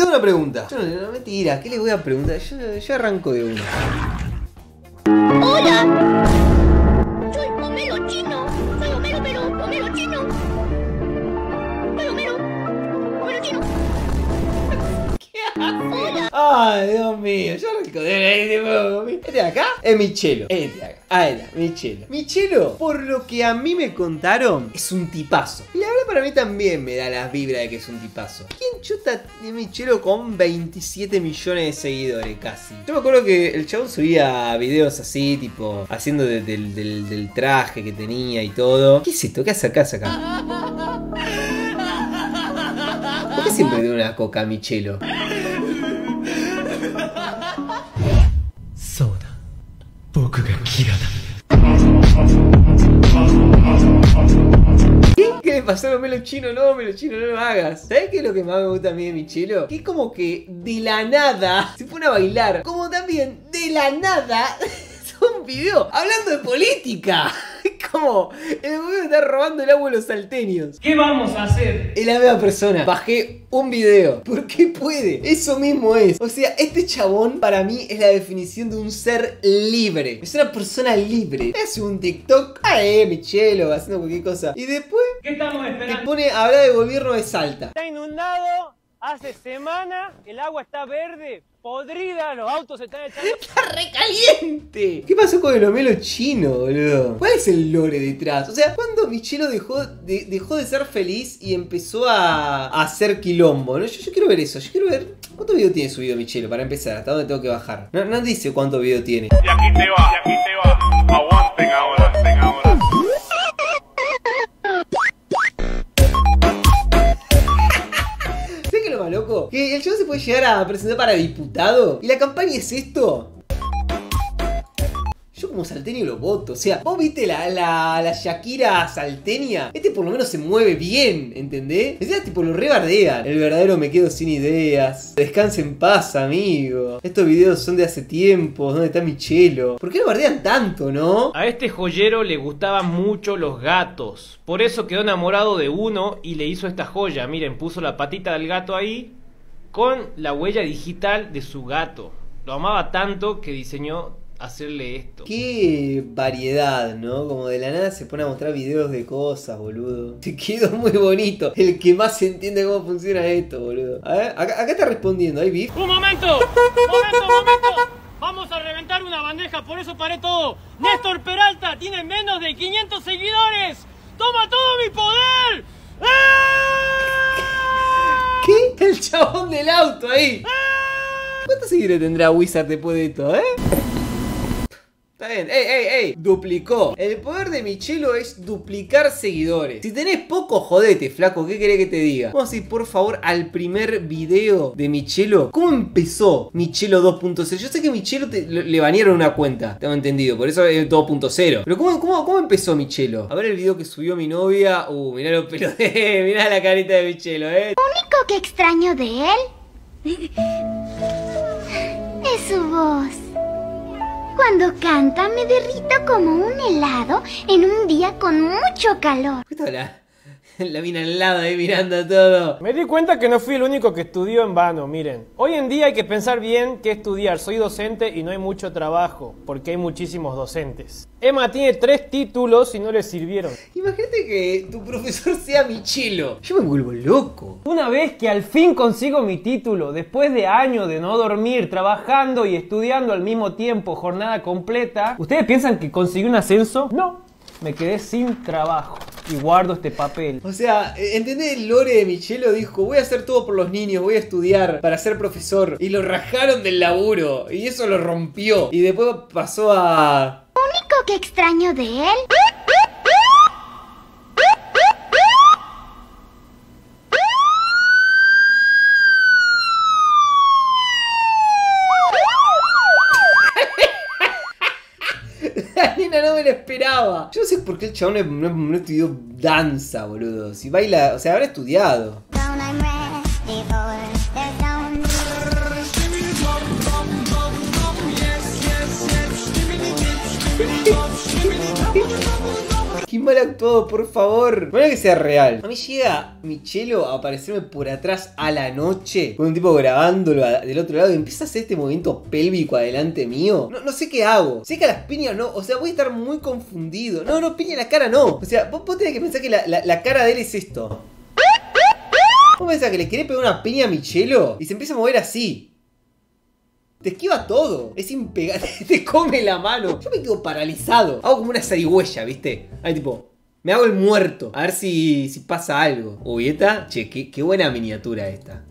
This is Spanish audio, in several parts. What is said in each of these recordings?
tengo una pregunta. Yo no, mentira, ¿qué les voy a preguntar? Yo arranco de uno. ¡Hola! Soy Homero Chino. Soy Homero, pero Homero Chino. Homero, Homero. Homero Chino. ¿Qué hace? Ay, Dios mío, yo arranco de... Este de acá es Michelo. Este de acá. Ahí está, Michelo. Michelo, por lo que a mí me contaron, es un tipazo. Y la verdad para mí también me da las vibras de que es un tipazo. ¿Quién chuta de Michelo con 27 millones de seguidores casi? Yo me acuerdo que el chabón subía videos así, tipo, haciendo del traje que tenía y todo. ¿Qué es esto? ¿Qué hace acá? ¿Por qué siempre tiene una coca Michelo? Soda. ¿Qué le pasó a Homero Chino? No, Homero Chino, no lo hagas. ¿Sabes qué es lo que más me gusta a mí de Michelo? Que es como que de la nada se pone a bailar. Como también de la nada es un video hablando de política. Como el gobierno está robando el agua a los salteños. ¿Qué vamos a hacer? Es la misma persona. Bajé un video. ¿Por qué puede? Eso mismo es. O sea, este chabón para mí es la definición de un ser libre. Es una persona libre. Hace un TikTok. Ah, Michelo, haciendo cualquier cosa. Y después... ¿Qué estamos esperando? Se pone a hablar del gobierno de Salta. Está inundado hace semanas. El agua está verde. Podrida, los autos se están echando. ¡Está recaliente! ¿Qué pasó con el Homero Chino, boludo? ¿Cuál es el lore detrás? O sea, ¿cuándo Michelo dejó de ser feliz y empezó a hacer quilombo? ¿No? Yo quiero ver eso, yo quiero ver. ¿Cuántos videos tiene subido Michelo para empezar? ¿Hasta dónde tengo que bajar? No dice cuántos videos tiene. Y aquí te va, y aquí te va. Aguanten ahora, aguanten ahora. Loco, que el show se puede llegar a presentar para diputado y la campaña es esto. Yo como salteño lo voto, o sea, vos viste la Shakira salteña. Este por lo menos se mueve bien, ¿entendés? Es decir, tipo lo rebardean. El verdadero me quedo sin ideas. Descanse en paz, amigo. Estos videos son de hace tiempo. ¿Dónde está Michelo? ¿Por qué lo bardean tanto, no? A este joyero le gustaban mucho los gatos. Por eso quedó enamorado de uno y le hizo esta joya. Miren, puso la patita del gato ahí con la huella digital de su gato. Lo amaba tanto que diseñó hacerle esto. Qué variedad, ¿no? Como de la nada se pone a mostrar videos de cosas, boludo. Te quedó muy bonito. El que más entiende cómo funciona esto, boludo. A ver, acá está respondiendo. ¿Hay beef? ¡Un momento! ¡Momento, momento! Vamos a reventar una bandeja, por eso paré todo. Néstor Peralta tiene menos de 500 seguidores. ¡Toma todo mi poder! ¡Ah! ¿Qué? El chabón del auto ahí. ¡Ah! ¿Cuántos seguidores tendrá Wizard después de esto, eh? Está bien, ey, duplicó. El poder de Michelo es duplicar seguidores. Si tenés poco, jodete, flaco, ¿qué querés que te diga? Vamos a ir por favor al primer video de Michelo. ¿Cómo empezó Michelo 2.0? Yo sé que Michelo le banearon una cuenta, tengo entendido, por eso es 2.0. Pero ¿cómo empezó Michelo? A ver el video que subió mi novia. Mirá los pelos de él, mirá la carita de Michelo, Lo único que extraño de él es su voz. Cuando canta me derrito como un helado en un día con mucho calor. La mina al lado ahí mirando todo. Me di cuenta que no fui el único que estudió en vano, miren. Hoy en día hay que pensar bien qué estudiar. Soy docente y no hay mucho trabajo, porque hay muchísimos docentes. Emma tiene 3 títulos y no le sirvieron. Imagínate que tu profesor sea Michelo. Yo me vuelvo loco. Una vez que al fin consigo mi título, después de años de no dormir, trabajando y estudiando al mismo tiempo, jornada completa, ¿ustedes piensan que conseguí un ascenso? No, me quedé sin trabajo. Y guardo este papel. O sea, ¿entendés el lore de Michelo? Dijo, voy a hacer todo por los niños, voy a estudiar para ser profesor. Y lo rajaron del laburo. Y eso lo rompió. Y después pasó a... Lo único que extraño de él... No me lo esperaba. Yo no sé por qué el chabón no estudió danza, boludo. Si baila, o sea, habrá estudiado. mal actuado, por favor. Bueno, que sea real. A mí llega Michelo a aparecerme por atrás a la noche con un tipo grabándolo del otro lado y empieza a hacer este movimiento pélvico adelante mío. No sé qué hago. Sé que a las piñas no. O sea, voy a estar muy confundido. No, piña en la cara no. O sea, vos tenés que pensar que la cara de él es esto. ¿Vos pensás que le querés pegar una piña a Michelo? Y se empieza a mover así. Te esquiva todo. Es impegable. Te come la mano. Yo me quedo paralizado. Hago como una zarigüeya, ¿viste? Ahí tipo, me hago el muerto. A ver si pasa algo. Uy, esta. Che, qué buena miniatura esta.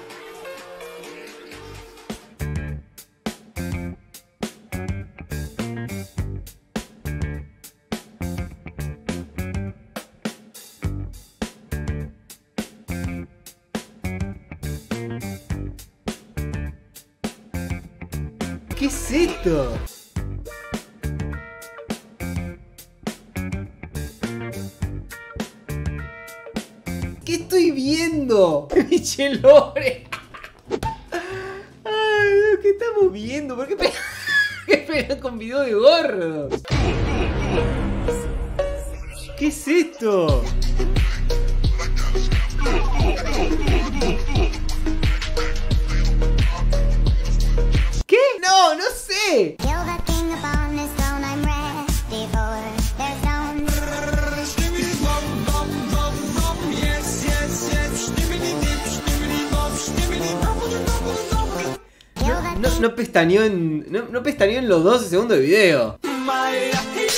¿Qué es esto? ¿Qué estoy viendo? Michelore. Ay, ¿qué estamos viendo? ¿Por qué pegan con video de gordos? ¿Qué es esto? No pestañeó en. No pestañeó en los 12 segundos de video. ¿Qué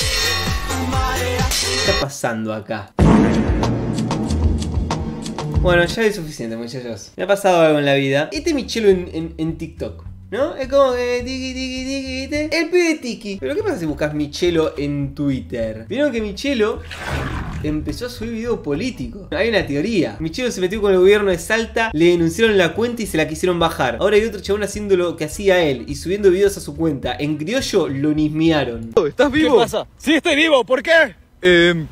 está pasando acá? Bueno, ya es suficiente, muchachos. Me ha pasado algo en la vida. Este Michelo en TikTok, ¿no? Es como que tiki tiki tiki tiki. El pibe tiki. Pero ¿qué pasa si buscas Michelo en Twitter? Vieron que Michelo empezó a subir video político. Hay una teoría. Michelo se metió con el gobierno de Salta, le denunciaron la cuenta y se la quisieron bajar. Ahora hay otro chabón haciendo lo que hacía él y subiendo videos a su cuenta. En criollo lo nismearon. ¿Estás vivo? ¿Qué pasa? Sí, estoy vivo. ¿Por qué?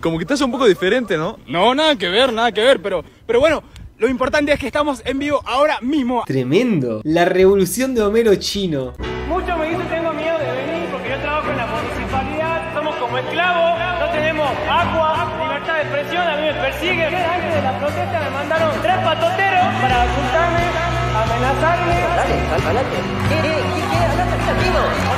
Como que estás un poco diferente, ¿no? No, nada que ver, pero bueno. Lo importante es que estamos en vivo ahora mismo. Tremendo. La revolución de Homero Chino. Muchos me dicen que tengo miedo de venir porque yo trabajo en la municipalidad. Somos como esclavos. No tenemos agua, libertad de expresión. A mí me persiguen. Antes de la protesta me mandaron 3 patoteros para apuntarme, amenazarme. Dale, adelante.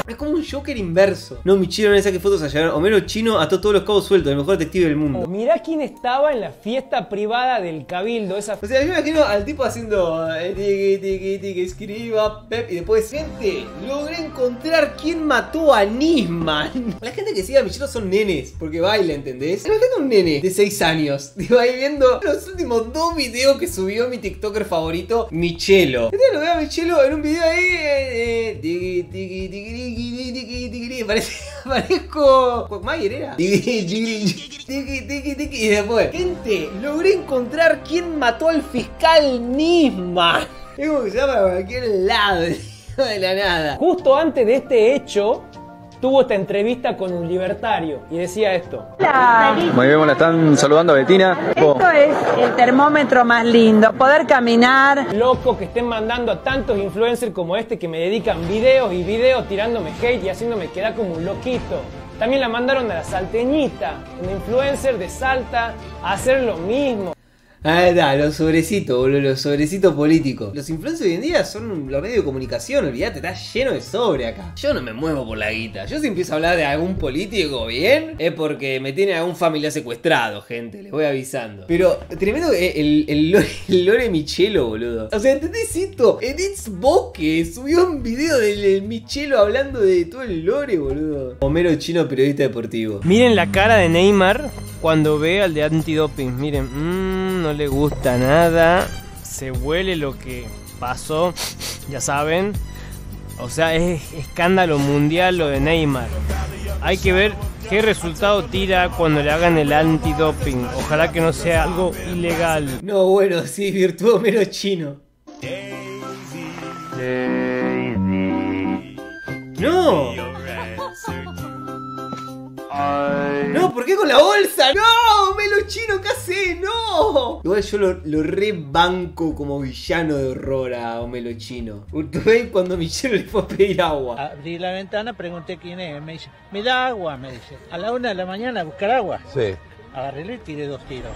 Es como un Joker inverso. No, Michelo, no saque fotos a llegar. Homero Chino ató todos los cabos sueltos, el mejor detective del mundo. Mirá quién estaba en la fiesta privada del cabildo. Esa... O sea, yo imagino al tipo haciendo tiki, tiki, tiki, escriba, pep. Y después, gente, logré encontrar quién mató a Nisman. La gente que sigue a Michelo son nenes, porque baila, ¿entendés? Imagínate un nene de 6 años. Digo, ahí viendo los últimos 2 videos que subió mi TikToker favorito, Michelo. Entonces lo veo a Michelo en un video ahí. Tiki, tiki, tiki, tiki. Parezco... ¿Quagmire era? Y después, gente, logré encontrar quién mató al fiscal Nisman. Es como que se llama por cualquier lado, de la nada. Justo antes de este hecho, tuvo esta entrevista con un libertario y decía esto. Hola. Muy bien, la están saludando a Betina. Esto es el termómetro más lindo, poder caminar. Loco que estén mandando a tantos influencers como este que me dedican videos y videos tirándome hate y haciéndome quedar como un loquito. También la mandaron a la salteñita, un influencer de Salta, a hacer lo mismo. Ah, está, los sobrecitos, boludo, los sobrecitos políticos. Los influencers hoy en día son los medios de comunicación, olvídate, está lleno de sobre acá. Yo no me muevo por la guita. Yo si empiezo a hablar de algún político, ¿bien? Es porque me tiene algún familiar secuestrado, gente, les voy avisando. Pero tremendo el lore Michelo, boludo. O sea, ¿entendés esto? Edith's Boque subió un video del Michelo hablando de todo el lore, boludo. Homero Chino, periodista deportivo. Miren la cara de Neymar cuando ve al de antidoping, miren, no le gusta nada, se huele lo que pasó, ya saben, o sea, es escándalo mundial lo de Neymar. Hay que ver qué resultado tira cuando le hagan el antidoping, ojalá que no sea algo ilegal. No, bueno, sí, virtuó menos Chino. No. No, ¿por qué con la bolsa? ¡No! ¡Melo Chino, casi! ¡No! Igual yo lo rebanco como villano de horror a Homero Chino. Urtubey cuando Michelo le fue a pedir agua. Abrí la ventana, pregunté quién es, me dice, me da agua, me dice. A la 1 de la mañana a buscar agua. Sí. agarréle y tiré dos tiros.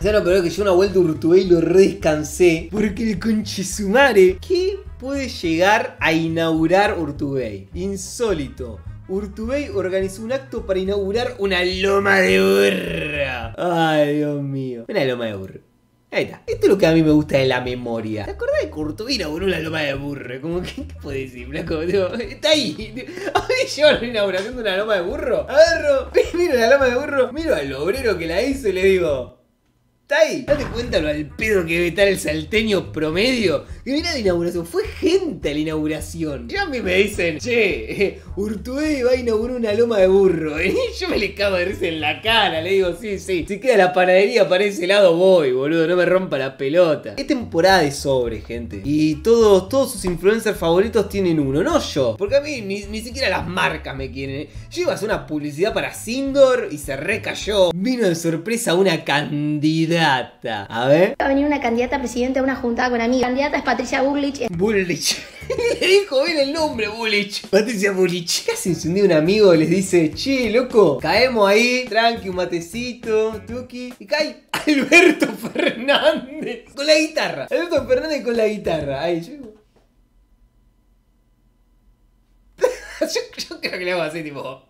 Ya no, pero que yo una vuelta a Urtubey lo redescansé. Porque el conchesumare. ¿Qué puede llegar a inaugurar Urtubey? Insólito. Urtubey organizó un acto para inaugurar una loma de burro. Ay, Dios mío. Una loma de burro. Ahí está. Esto es lo que a mí me gusta de la memoria. ¿Te acordás de que Urtubey inauguró una loma de burro? Como que, ¿qué puedo decir, flaco? Está ahí. ¿A dónde llevo la inauguración de una loma de burro? Agarro, miro la loma de burro, miro al obrero que la hizo y le digo... ¿Está ahí? Date cuenta lo al pedo que debe estar el salteño promedio. Que mirá la inauguración. Fue gente a la inauguración. Y a mí me dicen, che, Urtubey va a inaugurar una loma de burro. Y yo me le cago de risa en la cara. Le digo, sí, sí. Si queda la panadería para ese lado voy, boludo. No me rompa la pelota. Es temporada de sobre, gente. Y todos sus influencers favoritos tienen uno. No yo. Porque a mí ni siquiera las marcas me quieren. Yo iba a hacer una publicidad para Sindor y se recayó. Vino de sorpresa una candidata. A ver. Va a venir una candidata a presidente a una juntada con amigas. La candidata es Patricia Bullrich. Bullrich. Le dijo bien el nombre, Bullrich. Patricia Bullrich. Casi incendió un amigo, les dice, che, loco, caemos ahí, tranqui, un matecito, tuki. Y cae Alberto Fernández con la guitarra. Alberto Fernández con la guitarra. Ahí llego. Yo creo que le hago así, tipo...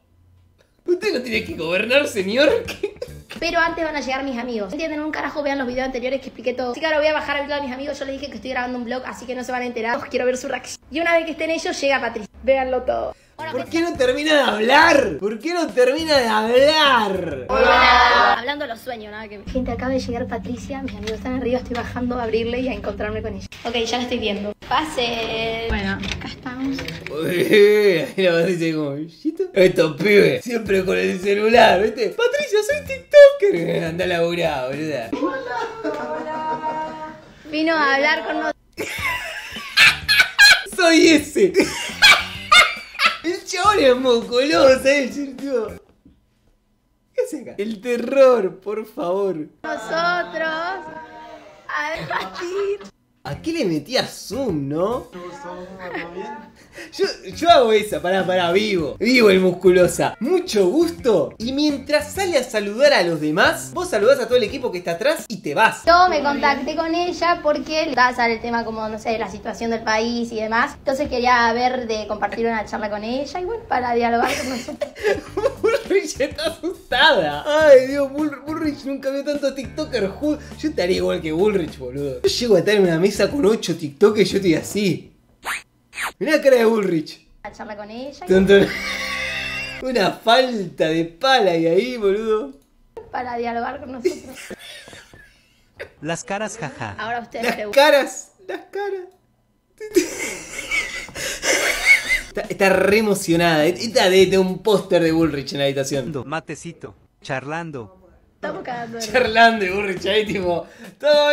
Usted no tiene que gobernar, señor. ¿Qué? Pero antes van a llegar mis amigos. No entienden un carajo, vean los videos anteriores que expliqué todo. Así que ahora voy a bajar a hablar a mis amigos. Yo les dije que estoy grabando un vlog, así que no se van a enterar. Os quiero ver su reacción. Y una vez que estén ellos, llega Patricia. Véanlo todo. Bueno, ¿por qué no termina de hablar? ¿Por qué no termina de hablar? Hola. Hablando los sueños, nada que... Gente, acaba de llegar Patricia. Mis amigos están arriba, estoy bajando a abrirle y a encontrarme con ella. Ok, ya la estoy viendo. Pase. Bueno, acá estamos. Estos pibes, siempre con el celular, ¿viste? Patricia, soy TikToker. Anda laburado, ¿verdad? Hola. Vino a hablar con nosotros. Soy ese. El chabón es mocoloso, ¿eh? ¿Qué hace acá? El terror, por favor. Nosotros... A ver, Patricia. ¿A qué le metía zoom, no? Yo hago esa, pará, vivo. Vivo el musculosa. Mucho gusto. Y mientras sale a saludar a los demás, vos saludás a todo el equipo que está atrás y te vas. Yo me contacté con ella porque le a salir el tema como, no sé, la situación del país y demás. Entonces quería ver de compartir una charla con ella y bueno, para dialogar con nosotros. Bullrich está asustada. Ay, Dios, Bullrich nunca vio tanto TikToker. Yo estaría igual que Bullrich, boludo. Yo llego a estar en una mesa con 8 TikTokers y yo estoy así. Mirá la cara de Bullrich. A charla con ella. Y... Una falta de pala y ahí, boludo. Para dialogar con nosotros. Las caras, jaja. Ahora ustedes las caras. Las caras. Está re emocionada. Está de un póster de Bullrich en la habitación. Matecito, charlando. Estamos cagando. Charlando y Bullrich ahí, tipo, todo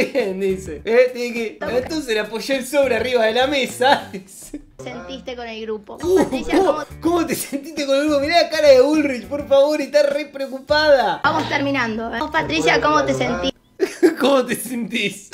bien, dice. Entonces le apoyó el sobre arriba de la mesa. Sentiste con el grupo. Patricia, ¿cómo te sentiste con el grupo? Mirá la cara de Bullrich, por favor, está re preocupada. Vamos terminando. ¿Eh? Patricia, ¿cómo te sentís? ¿Cómo te sentís?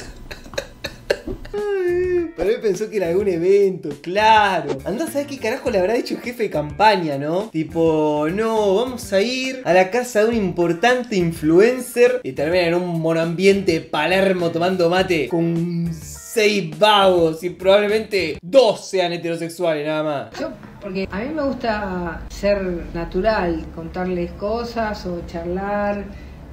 Para mí pensó que era algún evento, claro. Andá a saber qué carajo le habrá dicho el jefe de campaña, ¿no? Tipo, no, vamos a ir a la casa de un importante influencer y termina en un monoambiente de Palermo tomando mate con 6 vagos y probablemente 2 sean heterosexuales nada más. Yo, porque a mí me gusta ser natural, contarles cosas o charlar,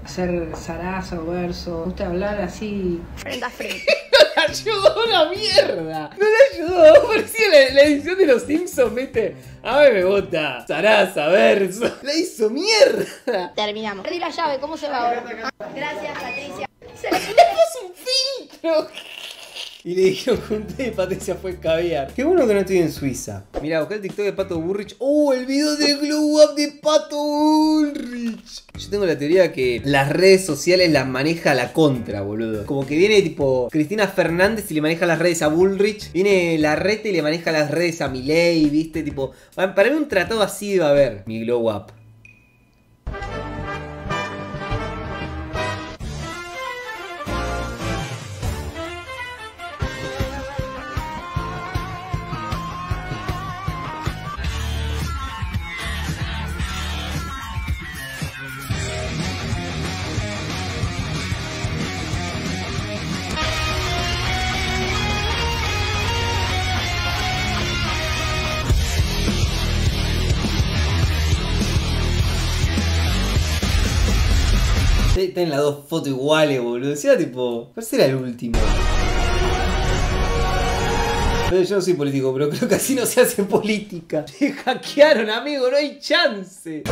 hacer zaraza o verso. Me gusta hablar así, frente a frente. ¡No le ayudó una mierda! ¡No le ayudó! Parecía la edición de los Simpsons, ¿viste? A mí me gusta. Zaraza, verso. ¡La hizo mierda! Terminamos. Perdí la llave, ¿cómo se va ahora? Gracias, Patricia. ¡Se le puso un filtro! Y le dijeron que un té de Patricia fue caviar. Qué bueno que no estoy en Suiza. Mirá, buscá el TikTok de Pato Bullrich. ¡Oh, el video de Glow Up de Pato Bullrich! Yo tengo la teoría que las redes sociales las maneja a la contra, boludo. Como que viene tipo Cristina Fernández y le maneja las redes a Bullrich. Viene la reta y le maneja las redes a Milei, ¿viste? Tipo, para mí un tratado así va a haber. Mi Glow Up. tienen las dos fotos iguales, boludo. Será tipo, ¿cuál será el último? Yo no soy político, pero creo que así no se hace política. Te hackearon, amigo, no hay chance.